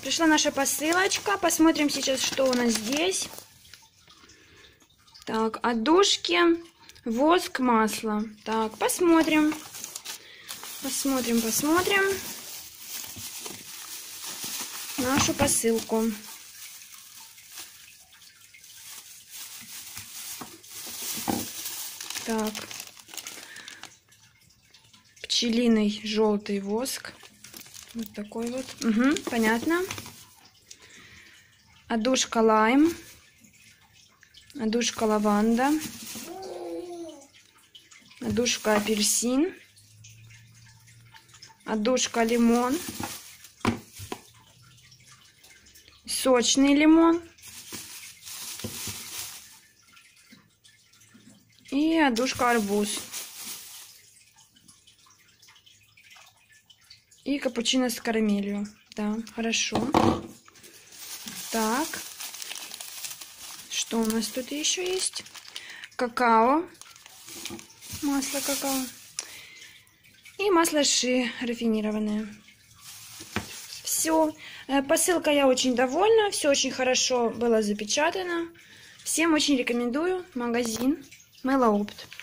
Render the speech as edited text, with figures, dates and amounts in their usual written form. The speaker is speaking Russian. Пришла наша посылочка. Посмотрим сейчас, что у нас здесь. Так, отдушки, воск, масло. Так, посмотрим. Посмотрим нашу посылку. Так, пчелиный желтый воск. Вот такой вот. Угу, понятно. Отдушка лайм. Отдушка лаванда. Отдушка апельсин. Отдушка лимон. Сочный лимон. И отдушка арбуз. И капучино с карамелью. Да, хорошо. Так. Что у нас тут еще есть? Какао. Масло какао. И масло ши рафинированное. Все. Посылка, я очень довольна. Все очень хорошо было запечатано. Всем очень рекомендую магазин Мыло Опт.